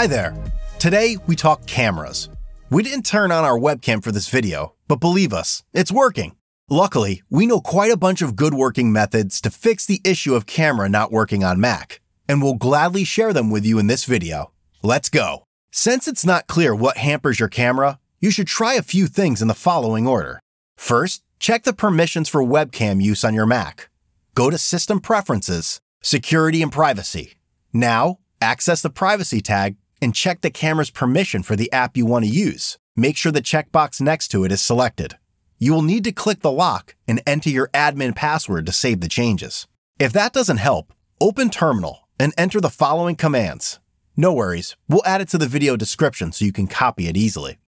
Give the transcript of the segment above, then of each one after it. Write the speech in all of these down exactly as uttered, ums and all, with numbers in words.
Hi there! Today we talk cameras. We didn't turn on our webcam for this video, but believe us, it's working! Luckily, we know quite a bunch of good working methods to fix the issue of camera not working on Mac, and we'll gladly share them with you in this video. Let's go! Since it's not clear what hampers your camera, you should try a few things in the following order. First, check the permissions for webcam use on your Mac. Go to System Preferences, Security and Privacy. Now, access the Privacy tab and check the camera's permission for the app you want to use. Make sure the checkbox next to it is selected. You will need to click the lock and enter your admin password to save the changes. If that doesn't help, open Terminal and enter the following commands. No worries, we'll add it to the video description so you can copy it easily.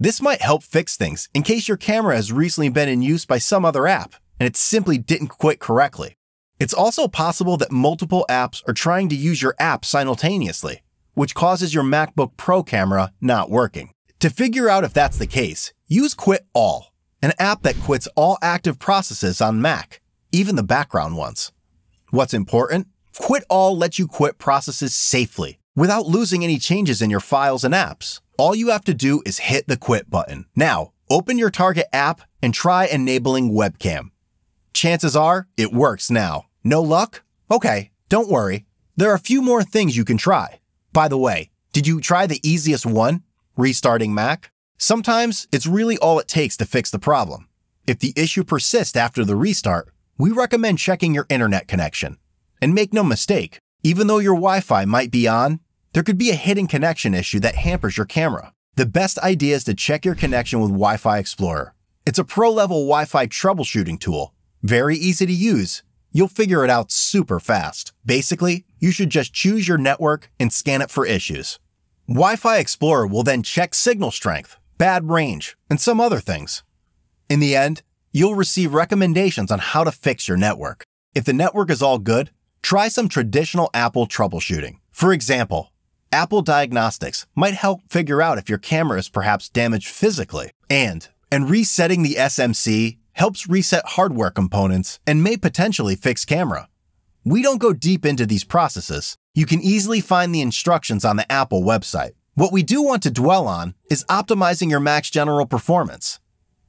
This might help fix things in case your camera has recently been in use by some other app and it simply didn't quit correctly. It's also possible that multiple apps are trying to use your app simultaneously, which causes your MacBook Pro camera not working. To figure out if that's the case, use QuitAll, an app that quits all active processes on Mac, even the background ones. What's important? QuitAll lets you quit processes safely, without losing any changes in your files and apps. All you have to do is hit the quit button. Now, open your target app and try enabling webcam. Chances are, it works now. No luck? Okay, don't worry. There are a few more things you can try. By the way, did you try the easiest one? Restarting Mac? Sometimes it's really all it takes to fix the problem. If the issue persists after the restart, we recommend checking your internet connection. And make no mistake, even though your Wi-Fi might be on, there could be a hidden connection issue that hampers your camera. The best idea is to check your connection with Wi-Fi Explorer. It's a pro-level Wi-Fi troubleshooting tool. Very easy to use. You'll figure it out super fast. Basically, you should just choose your network and scan it for issues. Wi-Fi Explorer will then check signal strength, bad range, and some other things. In the end, you'll receive recommendations on how to fix your network. If the network is all good, try some traditional Apple troubleshooting. For example, Apple Diagnostics might help figure out if your camera is perhaps damaged physically, and, and resetting the S M C helps reset hardware components and may potentially fix camera. We don't go deep into these processes. You can easily find the instructions on the Apple website. What we do want to dwell on is optimizing your Mac's general performance.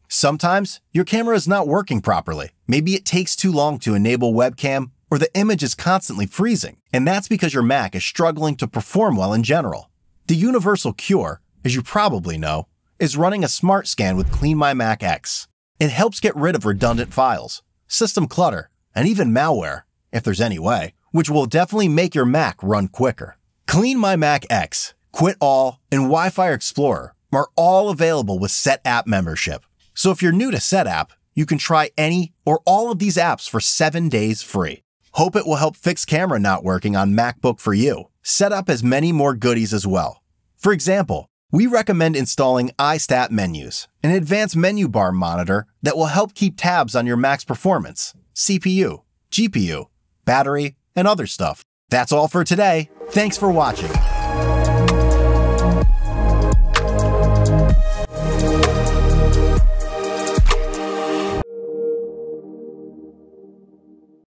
Sometimes your camera is not working properly. Maybe it takes too long to enable webcam, or the image is constantly freezing, and that's because your Mac is struggling to perform well in general. The universal cure, as you probably know, is running a smart scan with CleanMyMac X. It helps get rid of redundant files, system clutter, and even malware, if there's any way, which will definitely make your Mac run quicker. CleanMyMac X, QuitAll, and Wi-Fi Explorer are all available with SetApp membership. So if you're new to SetApp, you can try any or all of these apps for seven days free. Hope it will help fix camera not working on MacBook for you. SetApp has many more goodies as well. For example, we recommend installing iStat Menus, an advanced menu bar monitor that will help keep tabs on your Mac's performance, C P U, G P U, battery, and other stuff. That's all for today. Thanks for watching.